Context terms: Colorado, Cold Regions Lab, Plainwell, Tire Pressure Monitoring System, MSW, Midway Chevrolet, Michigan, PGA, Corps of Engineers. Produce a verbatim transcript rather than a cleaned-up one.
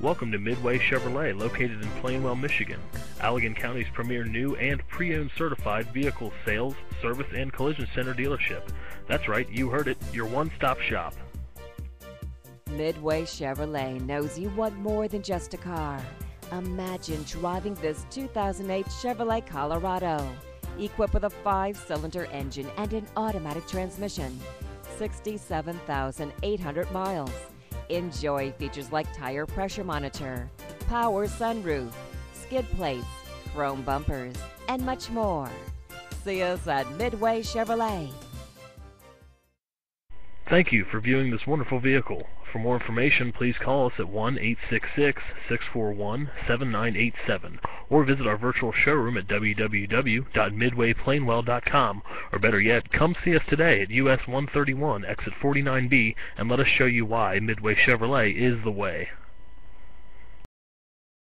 Welcome to Midway Chevrolet, located in Plainwell, Michigan, Allegan County's premier new and pre-owned certified vehicle sales, service, and collision center dealership. That's right, you heard it, your one-stop shop. Midway Chevrolet knows you want more than just a car. Imagine driving this two thousand eight Chevrolet Colorado, equipped with a five-cylinder engine and an automatic transmission, sixty-seven thousand eight hundred miles. Enjoy features like tire pressure monitor, power sunroof, skid plates, chrome bumpers, and much more. See us at Midway Chevrolet. Thank you for viewing this wonderful vehicle. For more information, please call us at one eight six six, six four one, seven nine eight seven or visit our virtual showroom at w w w dot midway plainwell dot com, or better yet, come see us today at U S one thirty-one, exit forty-nine B, and let us show you why Midway Chevrolet is the way.